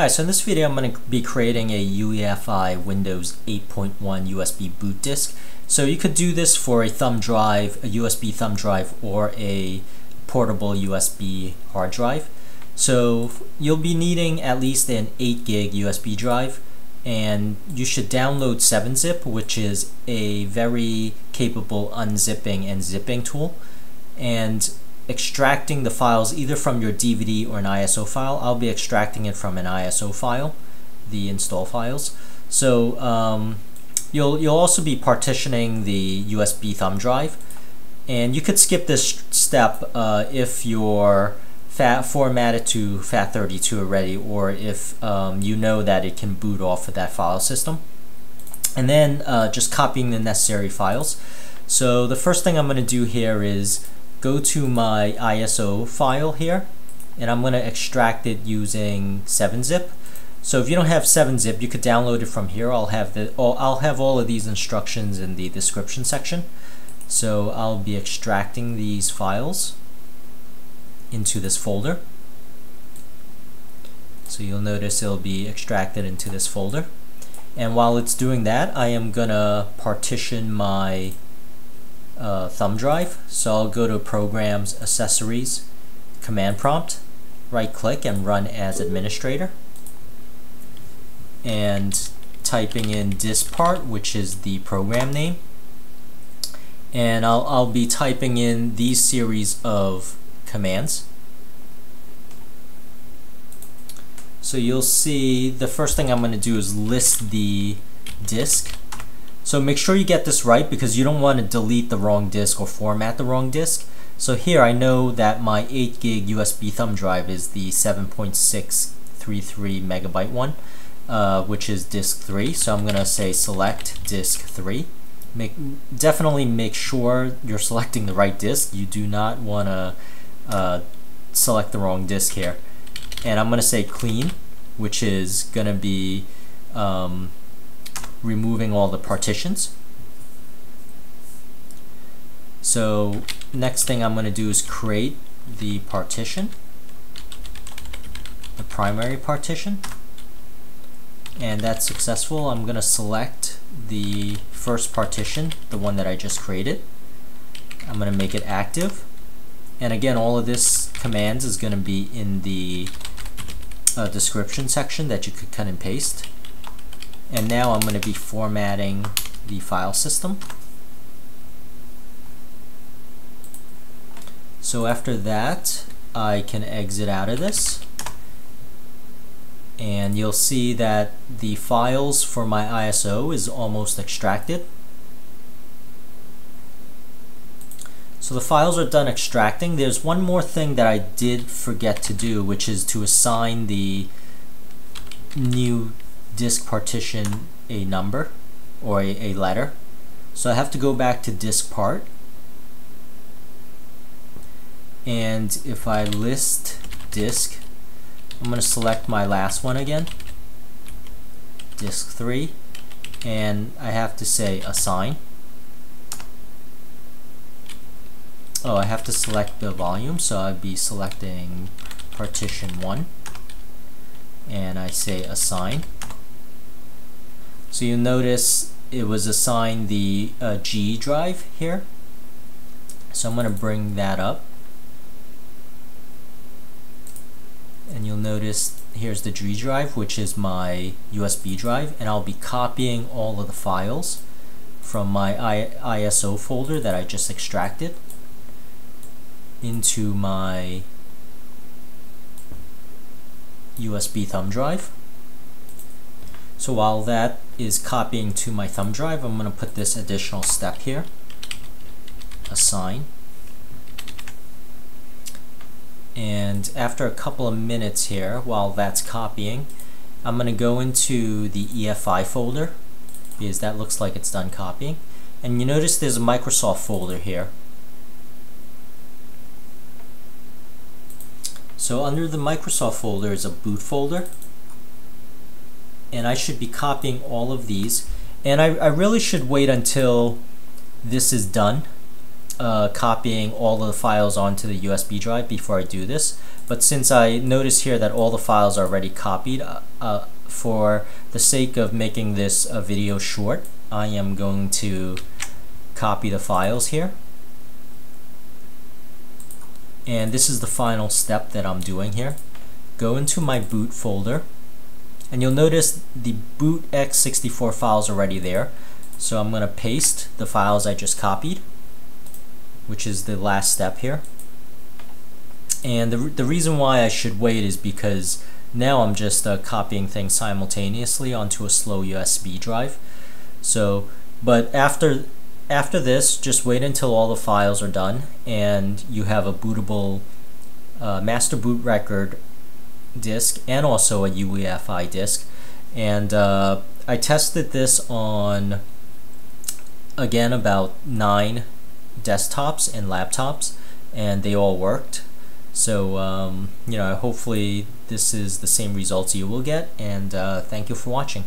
Hi, so in this video I'm going to be creating a UEFI Windows 8.1 USB boot disk. So you could do this for a thumb drive, a USB thumb drive, or a portable USB hard drive. So you'll be needing at least an 8 gig USB drive, and you should download 7-Zip, which is a very capable unzipping and zipping tool, and extracting the files either from your DVD or an ISO file. I'll be extracting it from an ISO file, the install files. So you'll also be partitioning the USB thumb drive, and you could skip this step if you're formatted to FAT32 already, or if you know that it can boot off of that file system, and then just copying the necessary files. So the first thing I'm going to do here is go to my ISO file here, and I'm going to extract it using 7-Zip. So if you don't have 7-Zip, you could download it from here. I'll have all of these instructions in the description section. So I'll be extracting these files into this folder. So you'll notice it'll be extracted into this folder. And while it's doing that, I am gonna partition my thumb drive. So I'll go to Programs, Accessories, Command Prompt, right click and Run as Administrator, and typing in diskpart, which is the program name, and I'll be typing in these series of commands. So you'll see the first thing I'm going to do is list the disk. So make sure you get this right, because you don't want to delete the wrong disk or format the wrong disk. So here I know that my 8 gig USB thumb drive is the 7.633 megabyte one, which is disk 3. So I'm going to say select disk 3. Definitely make sure you're selecting the right disk. You do not want to select the wrong disk here. And I'm going to say clean, which is going to be removing all the partitions. So next thing I'm going to do is create the partition, the primary partition, and that's successful. I'm going to select the first partition, the one that I just created. I'm going to make it active. And again, all of this commands is going to be in the description section that you could cut and paste. And now I'm going to be formatting the file system. So after that, I can exit out of this. And you'll see that the files for my ISO is almost extracted. So the files are done extracting. There's one more thing that I did forget to do, which is to assign the new disk partition a number or a letter. So I have to go back to disk part, and if I list disk, I'm going to select my last one again, disk 3, and I have to say assign. Oh, I have to select the volume, so I'd be selecting partition 1, and I say assign. So you'll notice it was assigned the G drive here. So I'm going to bring that up. And you'll notice here's the G drive, which is my USB drive, and I'll be copying all of the files from my ISO folder that I just extracted into my USB thumb drive. So while that is copying to my thumb drive, I'm going to put this additional step here, assign. And after a couple of minutes here, while that's copying, I'm going to go into the EFI folder, because that looks like it's done copying. And you notice there's a Microsoft folder here. So under the Microsoft folder is a boot folder, and I should be copying all of these. And I really should wait until this is done copying all of the files onto the USB drive before I do this, but since I notice here that all the files are already copied, for the sake of making this video short, I am going to copy the files here. And this is the final step that I'm doing here. Go into my boot folder, and you'll notice the bootx64 files already there. So I'm going to paste the files I just copied, which is the last step here. And the reason why I should wait is because now I'm just copying things simultaneously onto a slow USB drive. So, but after this, just wait until all the files are done and you have a bootable master boot record disk and also a UEFI disk. And I tested this on, again, about 9 desktops and laptops, and they all worked. So you know, hopefully this is the same results you will get, and thank you for watching.